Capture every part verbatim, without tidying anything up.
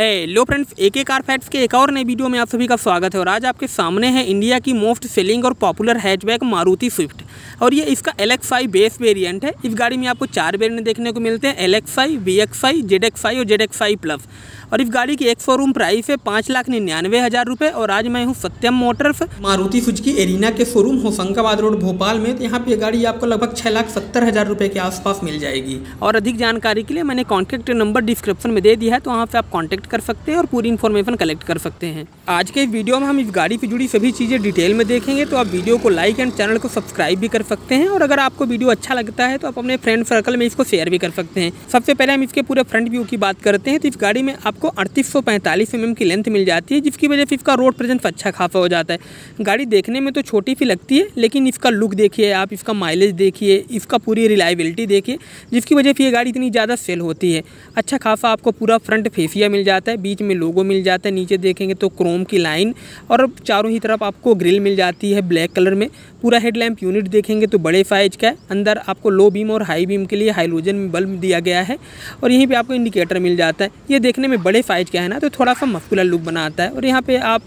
Hello friends, AK car facts के एक और नए वीडियो में आप सभी का स्वागत है। और आज आपके सामने है इंडिया की मोस्ट सेलिंग और पॉपुलर हैचबैक मारुति स्विफ्ट, और ये इसका Lxi बेस वेरिएंट है। इस गाड़ी में आपको चार वेरिएंट देखने को मिलते हैं, Lxi, Vxi, Z X I और Z X I प्लस। और इस गाड़ी की एक शोरूम प्राइस है पाँच लाख निन्यानवे हज़ार रुपये। और आज मैं हूँ Satyam motors Maruti Suzuki Arena के शोरूम होशंगाबाद रोड भोपाल में। तो यहाँ पे गाड़ी आपको लगभग छः लाख सत्तर हज़ार रुपये के आसपास मिल जाएगी। और अधिक जानकारी के लिए मैंने कॉन्टैक्ट नंबर डिस्क्रिप्शन में दे दिया है, तो वहाँ से आप कॉन्टैक्ट कर सकते हैं और पूरी इन्फॉर्मेशन कलेक्ट कर सकते हैं। आज के वीडियो में हम इस गाड़ी से जुड़ी सभी चीज़ें डिटेल में देखेंगे, तो आप वीडियो को लाइक एंड चैनल को सब्सक्राइब भी कर सकते हैं। और अगर आपको वीडियो अच्छा लगता है तो आप अपने फ्रेंड सर्कल में इसको शेयर भी कर सकते हैं। सबसे पहले हम इसके पूरे फ्रंट व्यू की बात करते हैं, तो इस गाड़ी में आपको अड़तीस सौ पैंतालीस एम एम की लेंथ मिल जाती है, जिसकी वजह से इसका रोड प्रेजेंस अच्छा खासा हो जाता है। गाड़ी देखने में तो छोटी सी लगती है, लेकिन इसका लुक देखिए आप, इसका माइलेज देखिए, इसका पूरी रिलायबिलिटी देखिए, जिसकी वजह से ये गाड़ी इतनी ज़्यादा सेल होती है। अच्छा खासा आपको पूरा फ्रंट फेसिया मिल जाता है, बीच में लोगो मिल जाता है, नीचे देखेंगे तो क्रोम की लाइन, और चारों ही तरफ आपको ग्रिल मिल जाती है ब्लैक कलर में। पूरा हेडलैम्प यूनिट देखेंगे तो बड़े साइज का है। अंदर आपको लो बीम और हाई बीम के लिए हाइलोजन बल्ब दिया गया है, और यहीं पे आपको इंडिकेटर मिल जाता है। ये देखने में बड़े साइज का है ना, तो थोड़ा सा मस्कुलर लुक बनाता है। और यहाँ पर आप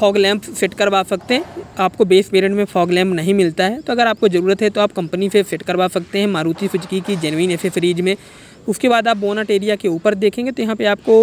फॉग लैंप सेट करवा सकते हैं, आपको बेस वेरिएंट में फॉग लैंप नहीं मिलता है, तो अगर आपको ज़रूरत है तो आप कंपनी से सेट करवा सकते हैं मारुति सुजुकी की जेन्युइन एक्सेसरीज में। उसके बाद आप बोनट एरिया के ऊपर देखेंगे तो यहाँ पे आपको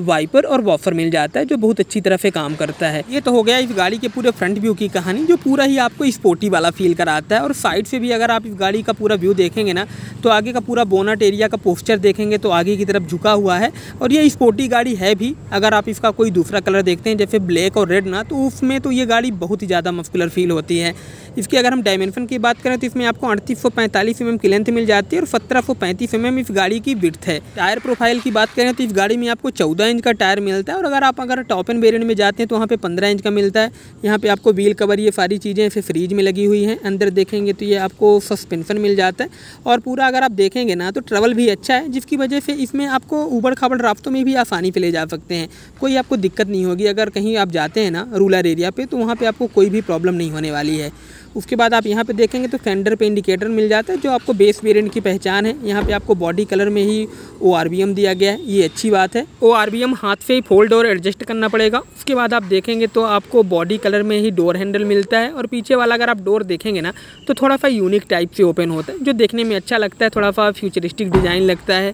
वाइपर और वॉशर मिल जाता है, जो बहुत अच्छी तरह से काम करता है। ये तो हो गया इस गाड़ी के पूरे फ्रंट व्यू की कहानी, जो पूरा ही आपको स्पोर्टी वाला फील कराता है। और साइड से भी अगर आप इस गाड़ी का पूरा व्यू देखेंगे ना, तो आगे का पूरा बोनट एरिया का पोस्चर देखेंगे तो आगे की तरफ झुका हुआ है, और ये स्पोर्टी गाड़ी है भी। अगर आप इसका कोई दूसरा कलर देखते हैं जैसे ब्लैक और रेड ना, तो उसमें तो ये गाड़ी बहुत ही ज़्यादा मस्कुलर फील होती है। इसकी अगर हम डायमेंशन की बात करें तो इसमें आपको अड़तीस सौ पैंतालीस एम एम की लेंथ मिल जाती है और सत्रह सौ पैंतीस एम एम इस गाड़ी की विड्थ है। टायर प्रोफाइल की बात करें तो इस गाड़ी में आपको चौदह इंच का टायर मिलता है, और अगर आप अगर टॉप एंड वेरिएंट में जाते हैं तो वहाँ पे पंद्रह इंच का मिलता है। यहाँ पे आपको व्हील कवर, ये सारी चीज़ें ऐसे फ्रीज में लगी हुई हैं। अंदर देखेंगे तो ये आपको सस्पेंशन मिल जाता है, और पूरा अगर आप देखेंगे ना तो ट्रेवल भी अच्छा है, जिसकी वजह से इसमें आपको ऊबड़ खाबड़ रास्तों में भी आसानी से ले जा सकते हैं, कोई आपको दिक्कत नहीं होगी। अगर कहीं आप जाते हैं ना रूरल एरिया पर, तो वहाँ पर आपको कोई भी प्रॉब्लम नहीं होने वाली है। उसके बाद आप यहाँ पे देखेंगे तो फेंडर पे इंडिकेटर मिल जाता है, जो आपको बेस वेरिएंट की पहचान है। यहाँ पे आपको बॉडी कलर में ही ओ आर बी एम दिया गया है, ये अच्छी बात है। ओ आर बी एम हाथ से ही फोल्ड और एडजस्ट करना पड़ेगा। उसके बाद आप देखेंगे तो आपको बॉडी कलर में ही डोर हैंडल मिलता है, और पीछे वाला अगर आप डोर देखेंगे ना तो थोड़ा सा यूनिक टाइप से ओपन होता है, जो देखने में अच्छा लगता है, थोड़ा सा फ्यूचरिस्टिक डिज़ाइन लगता है।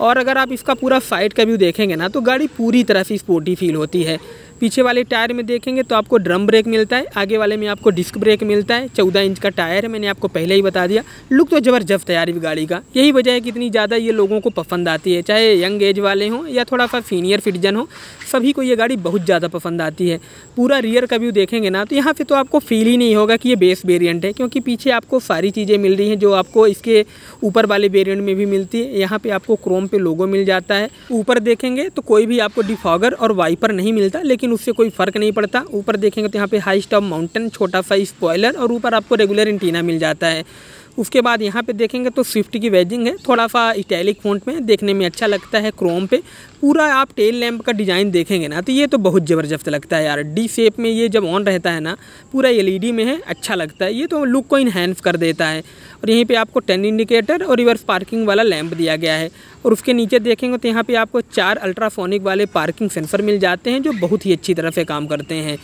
और अगर आप इसका पूरा साइड का व्यू देखेंगे ना, तो गाड़ी पूरी तरह से स्पोर्टी फील होती है। पीछे वाले टायर में देखेंगे तो आपको ड्रम ब्रेक मिलता है, आगे वाले में आपको डिस्क ब्रेक मिलता है। चौदह इंच का टायर है, मैंने आपको पहले ही बता दिया। लुक तो ज़बरदस्त है यार इस गाड़ी का, यही वजह है कि इतनी ज़्यादा ये लोगों को पसंद आती है, चाहे यंग एज वाले हों या थोड़ा सा सीनियर सिटीजन हो, सभी को ये गाड़ी बहुत ज़्यादा पसंद आती है। पूरा रियर का व्यू देखेंगे ना तो यहाँ से तो आपको फील ही नहीं होगा कि ये बेस वेरिएंट है, क्योंकि पीछे आपको सारी चीज़ें मिल रही हैं जो आपको इसके ऊपर वाले वेरिएंट में भी मिलती है। यहाँ पर आपको क्रोम पे लोगो मिल जाता है। ऊपर देखेंगे तो कोई भी आपको डिफॉगर और वाइपर नहीं मिलता, लेकिन उससे कोई फर्क नहीं पड़ता। ऊपर देखेंगे तो यहाँ पे हाई स्टॉप माउंटेन, छोटा सा स्पॉइलर, और ऊपर आपको रेगुलर एंटीना मिल जाता है। उसके बाद यहाँ पे देखेंगे तो स्विफ्ट की वेजिंग है, थोड़ा सा इटैलिक फॉन्ट में, देखने में अच्छा लगता है। क्रोम पे पूरा आप टेल लैम्प का डिज़ाइन देखेंगे ना तो ये तो बहुत ज़बरदस्त लगता है यार। डी शेप में ये जब ऑन रहता है ना, पूरा एलईडी में है, अच्छा लगता है, ये तो लुक को इन्हेंस कर देता है। और यहीं पे आपको टर्न इंडिकेटर और रिवर्स पार्किंग वाला लैम्प दिया गया है। और उसके नीचे देखेंगे तो यहाँ पर आपको चार अल्ट्राफोनिक वाले पार्किंग सेंसर मिल जाते हैं, जो बहुत ही अच्छी तरह से काम करते हैं।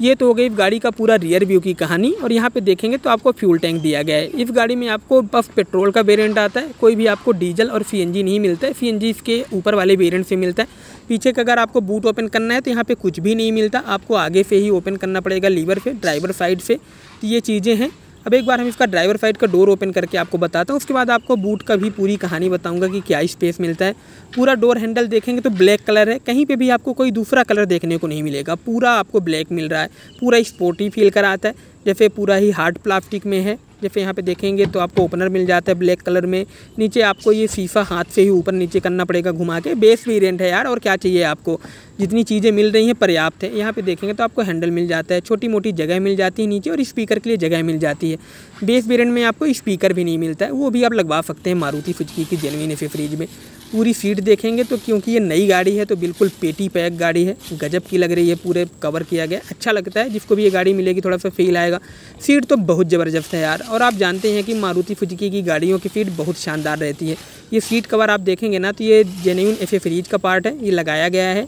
ये तो हो गई इस गाड़ी का पूरा रियर व्यू की कहानी। और यहाँ पे देखेंगे तो आपको फ्यूल टैंक दिया गया है। इस गाड़ी में आपको बस पेट्रोल का वेरिएंट आता है, कोई भी आपको डीजल और सीएनजी नहीं मिलता है। सीएनजी इसके ऊपर वाले वेरिएंट से मिलता है। पीछे का अगर आपको बूट ओपन करना है तो यहाँ पे कुछ भी नहीं मिलता, आपको आगे से ही ओपन करना पड़ेगा लीवर से, ड्राइवर साइड से। तो ये चीज़ें हैं। अब एक बार हम इसका ड्राइवर साइड का डोर ओपन करके आपको बताता हूँ, उसके बाद आपको बूट का भी पूरी कहानी बताऊंगा कि क्या स्पेस मिलता है। पूरा डोर हैंडल देखेंगे तो ब्लैक कलर है, कहीं पे भी आपको कोई दूसरा कलर देखने को नहीं मिलेगा, पूरा आपको ब्लैक मिल रहा है। पूरा स्पोर्टी फील कराता है, जैसे पूरा ही हार्ड प्लास्टिक में है। जैसे यहाँ पे देखेंगे तो आपको ओपनर मिल जाता है ब्लैक कलर में, नीचे आपको ये शीशा हाथ से ही ऊपर नीचे करना पड़ेगा घुमा के। बेस वेरिएंट है यार, और क्या चाहिए आपको, जितनी चीज़ें मिल रही हैं पर्याप्त है। यहाँ पे देखेंगे तो आपको हैंडल मिल जाता है, छोटी मोटी जगह मिल जाती है नीचे, और स्पीकर के लिए जगह मिल जाती है। बेस वेरिएंट में आपको स्पीकर भी नहीं मिलता है, वो भी आप लगवा सकते हैं मारुति सुजुकी की जेन्युइन एसी फ्रिज में। पूरी सीट देखेंगे तो क्योंकि ये नई गाड़ी है तो बिल्कुल पेटी पैक गाड़ी है, गजब की लग रही है, पूरे कवर किया गया, अच्छा लगता है। जिसको भी ये गाड़ी मिलेगी थोड़ा सा फील आएगा। सीट तो बहुत ज़बरदस्त है यार, और आप जानते हैं कि मारुति सुजुकी की गाड़ियों की सीट बहुत शानदार रहती है। ये सीट कवर आप देखेंगे ना तो ये जेन्युइन एसी फ्रिज का पार्ट है, ये लगाया गया है।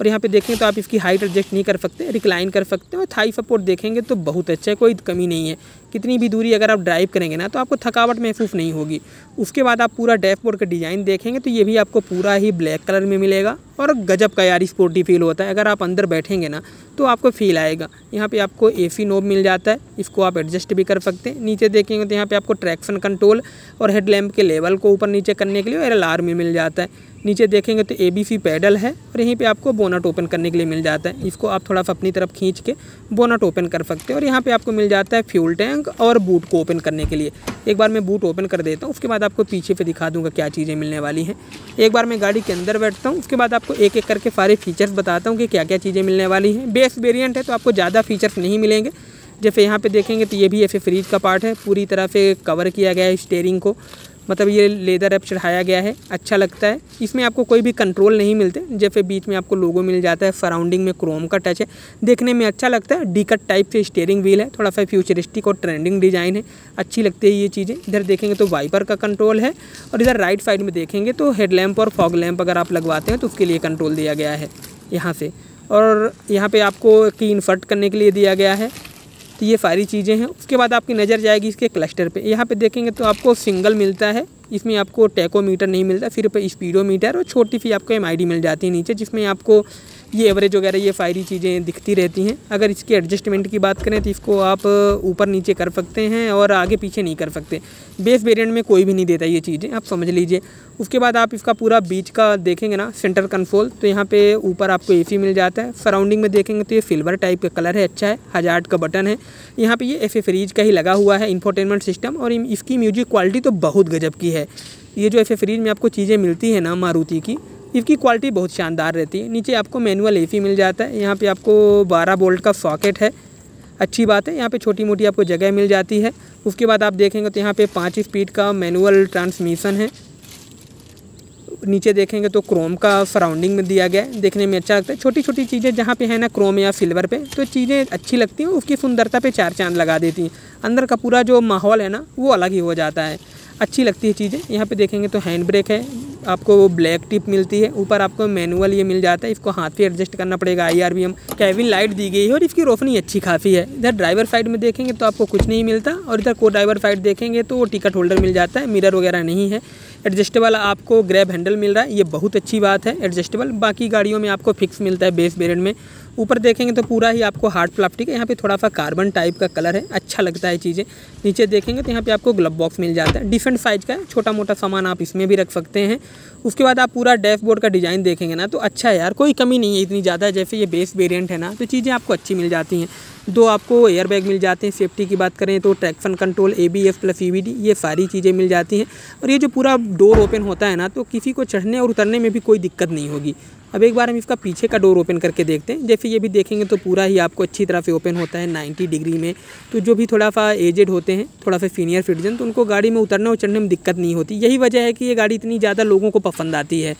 और यहाँ पे देखें तो आप इसकी हाइट एडजस्ट नहीं कर सकते, रिक्लाइन कर सकते हैं। और थाई सपोर्ट देखेंगे तो बहुत अच्छा है, कोई कमी नहीं है। कितनी भी दूरी अगर आप ड्राइव करेंगे ना तो आपको थकावट महसूस नहीं होगी। उसके बाद आप पूरा डैशबोर्ड का डिज़ाइन देखेंगे तो ये भी आपको पूरा ही ब्लैक कलर में मिलेगा और गजब का यार स्पोर्टी फील होता है। अगर आप अंदर बैठेंगे ना तो आपको फील आएगा। यहाँ पे आपको एसी नोब मिल जाता है, इसको आप एडजस्ट भी कर सकते हैं। नीचे देखेंगे तो यहाँ पे आपको ट्रैक्शन कंट्रोल और हेडलैम्प के लेवल को ऊपर नीचे करने के लिए और अलार्म भी मिल जाता है। नीचे देखेंगे तो ए बी सी पैडल है और यहीं पे आपको बोनट ओपन करने के लिए मिल जाता है। इसको आप थोड़ा सा अपनी तरफ खींच के बोनट ओपन कर सकते हैं। और यहाँ पे आपको मिल जाता है फ्यूल टैंक और बूट को ओपन करने के लिए। एक बार मैं बूट ओपन कर देता हूँ, उसके बाद आपको पीछे पे दिखा दूँगा क्या चीज़ें मिलने वाली हैं। एक बार मैं गाड़ी के अंदर बैठता हूँ, उसके बाद आपको एक एक करके सारे फीचर्स बताता हूँ कि क्या क्या चीज़ें मिलने वाली हैं। बेस वेरियंट है तो आपको ज़्यादा फीचर्स नहीं मिलेंगे। जैसे यहाँ पर देखेंगे तो ये भी एक्सेसरीज का पार्ट है, पूरी तरह से कवर किया गया है स्टीयरिंग को, मतलब ये लेदर रैप चढ़ाया गया है, अच्छा लगता है। इसमें आपको कोई भी कंट्रोल नहीं मिलते, जैसे बीच में आपको लोगो मिल जाता है, सराउंडिंग में क्रोम का टच है, देखने में अच्छा लगता है। डी कट टाइप से स्टीयरिंग व्हील है, थोड़ा सा फ्यूचरिस्टिक और ट्रेंडिंग डिज़ाइन है, अच्छी लगती है ये चीज़ें। इधर देखेंगे तो वाइपर का कंट्रोल है और इधर राइट साइड में देखेंगे तो हेडलैम्प और फॉग लैम्प अगर आप लगवाते हैं तो उसके लिए कंट्रोल दिया गया है यहाँ से। और यहाँ पर आपको की इन्फर्ट करने के लिए दिया गया है। तो ये सारी चीज़ें हैं। उसके बाद आपकी नज़र जाएगी इसके क्लस्टर पे। यहाँ पे देखेंगे तो आपको सिंगल मिलता है, इसमें आपको टैकोमीटर नहीं मिलता, सिर्फ स्पीडोमीटर और छोटी सी आपको एम आई डी मिल जाती है नीचे, जिसमें आपको ये एवरेज वगैरह ये सारी चीज़ें दिखती रहती हैं। अगर इसके एडजस्टमेंट की बात करें तो इसको आप ऊपर नीचे कर सकते हैं और आगे पीछे नहीं कर सकते। बेस वेरिएंट में कोई भी नहीं देता ये चीज़ें, आप समझ लीजिए। उसके बाद आप इसका पूरा बीच का देखेंगे ना सेंटर कंसोल, तो यहाँ पे ऊपर आपको एसी मिल जाता है। सराउंडिंग में देखेंगे तो ये सिल्वर टाइप का कलर है, अच्छा है। हजार्ड का बटन है यहाँ पे, ये एक्सेसरीज का ही लगा हुआ है इंफोटेनमेंट सिस्टम। और इसकी म्यूजिक क्वालिटी तो बहुत गजब की है। ये जो एक्सेसरीज में आपको चीज़ें मिलती है ना मारुति की, इसकी क्वालिटी बहुत शानदार रहती है। नीचे आपको मैनुअल एसी मिल जाता है, यहाँ पे आपको बारह वोल्ट का सॉकेट है, अच्छी बात है। यहाँ पे छोटी मोटी आपको जगह मिल जाती है। उसके बाद आप देखेंगे तो यहाँ पे पाँच स्पीड का मैनुअल ट्रांसमिशन है। नीचे देखेंगे तो क्रोम का सराउंडिंग में दिया गया है, देखने में अच्छा लगता है। छोटी छोटी चीज़ें जहाँ पे है ना क्रोम या सिल्वर पे, तो चीज़ें अच्छी लगती हैं, उसकी सुंदरता पे चार चांद लगा देती हैं। अंदर का पूरा जो माहौल है ना वो अलग ही हो जाता है, अच्छी लगती है चीज़ें। यहाँ पे देखेंगे तो हैंड ब्रेक है, आपको ब्लैक टिप मिलती है। ऊपर आपको मैनुअल ये मिल जाता है, इसको हाथ पे एडजस्ट करना पड़ेगा। I R B M cabin light दी गई है और इसकी रोशनी अच्छी खासी है। इधर ड्राइवर साइड में देखेंगे तो आपको कुछ नहीं मिलता और इधर को ड्राइवर साइड देखेंगे तो टिकट होल्डर मिल जाता है, मिरर वगैरह नहीं है। एडजस्टेबल आपको ग्रैब हैंडल मिल रहा है, ये बहुत अच्छी बात है। एडजस्टेबल बाकी गाड़ियों में आपको फिक्स मिलता है बेस वेरिएंट में। ऊपर देखेंगे तो पूरा ही आपको हार्ड प्लास्टिक है, यहाँ पे थोड़ा सा कार्बन टाइप का कलर है, अच्छा लगता है चीज़ें। नीचे देखेंगे तो यहाँ पे आपको ग्लब बॉक्स मिल जाता है, डिफरेंट साइज का है, छोटा मोटा सामान आप इसमें भी रख सकते हैं। उसके बाद आप पूरा डैशबोर्ड का डिज़ाइन देखेंगे ना तो अच्छा है यार, कोई कमी नहीं है इतनी ज़्यादा। जैसे ये बेस वेरिएंट है ना तो चीज़ें आपको अच्छी मिल जाती हैं। दो आपको एयरबैग मिल जाते हैं। सेफ्टी की बात करें तो traction control, A B S plus E B D, ये सारी चीज़ें मिल जाती हैं। और ये जो पूरा डोर ओपन होता है ना तो किसी को चढ़ने और उतरने में भी कोई दिक्कत नहीं होगी। अब एक बार हम इसका पीछे का डोर ओपन करके देखते हैं। जैसे ये भी देखेंगे तो पूरा ही आपको अच्छी तरह से ओपन होता है नब्बे डिग्री में। तो जो भी थोड़ा सा एजेड होते हैं, थोड़ा सा सीनियर सिटीजन, तो उनको गाड़ी में उतरने और चढ़ने में दिक्कत नहीं होती। यही वजह है कि ये गाड़ी इतनी ज़्यादा लोगों को पसंद आती है।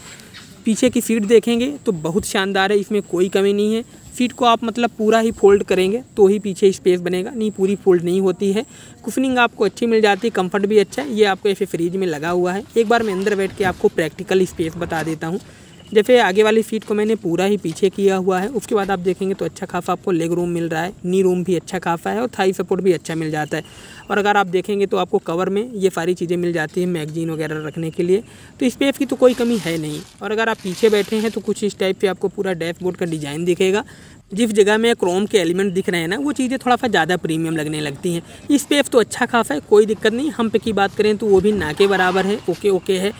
पीछे की सीट देखेंगे तो बहुत शानदार है, इसमें कोई कमी नहीं है। सीट को आप मतलब पूरा ही फोल्ड करेंगे तो ही पीछे स्पेस बनेगा, नहीं पूरी फोल्ड नहीं होती है। कुशनिंग आपको अच्छी मिल जाती है, कंफर्ट भी अच्छा है। ये आपको ऐसे फ्रिज में लगा हुआ है। एक बार मैं अंदर बैठ के आपको प्रैक्टिकल स्पेस बता देता हूँ। जैसे आगे वाली सीट को मैंने पूरा ही पीछे किया हुआ है। उसके बाद आप देखेंगे तो अच्छा खासा आपको लेग रूम मिल रहा है, नी रूम भी अच्छा खासा है और थाई सपोर्ट भी अच्छा मिल जाता है। और अगर आप देखेंगे तो आपको कवर में ये सारी चीज़ें मिल जाती है, मैगजीन वगैरह रखने के लिए। तो स्पेस की तो कोई कमी है नहीं। और अगर आप पीछे बैठे हैं तो कुछ इस टाइप से आपको पूरा डैशबोर्ड का डिज़ाइन दिखेगा। जिस जगह में क्रोम के एलिमेंट दिख रहे हैं ना वो चीज़ें थोड़ा सा ज़्यादा प्रीमियम लगने लगती हैं। स्पेस तो अच्छा खासा है, कोई दिक्कत नहीं। हम पे की बात करें तो वो भी ना के बराबर है, ओके ओके है।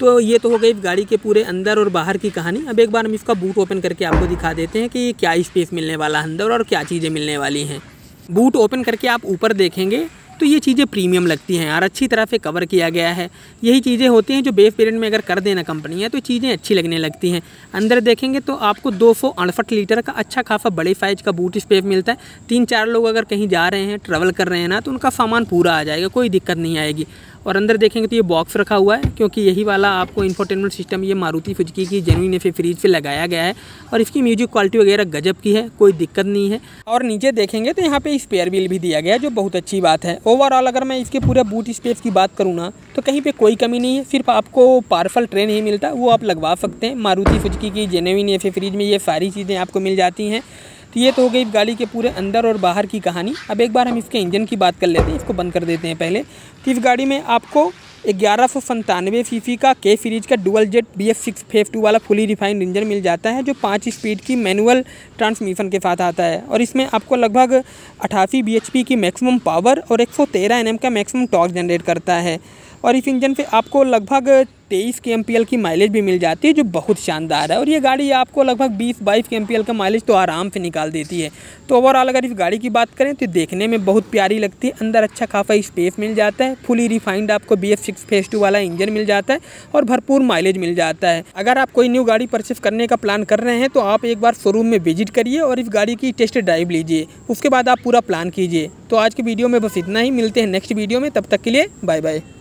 तो ये तो हो गई गाड़ी के पूरे अंदर और बाहर की कहानी। अब एक बार हम इसका बूट ओपन करके आपको दिखा देते हैं कि क्या स्पेस मिलने वाला है अंदर और क्या चीज़ें मिलने वाली हैं। बूट ओपन करके आप ऊपर देखेंगे तो ये चीज़ें प्रीमियम लगती हैं यार, अच्छी तरह से कवर किया गया है। यही चीज़ें होती हैं जो बेस वेरिएंट में अगर कर देना कंपनी है तो चीज़ें अच्छी लगने लगती हैं। अंदर देखेंगे तो आपको दो सौ अड़सठ लीटर का अच्छा खासा बड़े साइज का बूट स्पेस मिलता है। तीन चार लोग अगर कहीं जा रहे हैं, ट्रैवल कर रहे हैं ना तो उनका सामान पूरा आ जाएगा, कोई दिक्कत नहीं आएगी। और अंदर देखेंगे तो ये बॉक्स रखा हुआ है, क्योंकि यही वाला आपको इंफोटेनमेंट सिस्टम ये मारुति सुजुकी की जेन्युइन एफ फ्रीज पे लगाया गया है और इसकी म्यूजिक क्वालिटी वगैरह गजब की है, कोई दिक्कत नहीं है। और नीचे देखेंगे तो यहाँ पे स्पेयर व्हील भी दिया गया है, जो बहुत अच्छी बात है। ओवरऑल अगर मैं इसके पूरे बूट स्पेस की बात करूँ ना तो कहीं पर कोई कमी नहीं है, सिर्फ आपको पार्सल ट्रे नहीं मिलता, वो आप लगवा सकते हैं। मारुति सुजुकी की जेन्युइन एफ फ्रीज में ये सारी चीज़ें आपको मिल जाती हैं। ये तो हो गई गाड़ी के पूरे अंदर और बाहर की कहानी। अब एक बार हम इसके इंजन की बात कर लेते हैं, इसको बंद कर देते हैं पहले। तो इस गाड़ी में आपको ग्यारह सौ संतानवे सीसी का के सीरीज का dual jet B S six phase two वाला फुली रिफाइंड इंजन मिल जाता है, जो पाँच स्पीड की मैनुअल ट्रांसमिशन के साथ आता है। और इसमें आपको लगभग अठासी बी एच पी की मैक्सिमम पावर और एक सौ तेरह एन एम का मैक्सिमम टॉर्क जनरेट करता है। और इस इंजन पे आपको लगभग तेईस के एम पी एल की माइलेज भी मिल जाती है, जो बहुत शानदार है। और ये गाड़ी आपको लगभग बीस बाईस के एम पी एल का माइलेज तो आराम से निकाल देती है। तो ओवरऑल अगर इस गाड़ी की बात करें तो देखने में बहुत प्यारी लगती है, अंदर अच्छा खासा स्पेस मिल जाता है, फुली रिफाइंड आपको B S six phase two वाला इंजन मिल जाता है और भरपूर माइलेज मिल जाता है। अगर आप कोई न्यू गाड़ी परचेस करने का प्लान कर रहे हैं तो आप एक बार शोरूम में विजिट करिए और इस गाड़ी की टेस्ट ड्राइव लीजिए, उसके बाद आप पूरा प्लान कीजिए। तो आज की वीडियो में बस इतना ही, मिलते हैं नेक्स्ट वीडियो में, तब तक के लिए बाय बाय।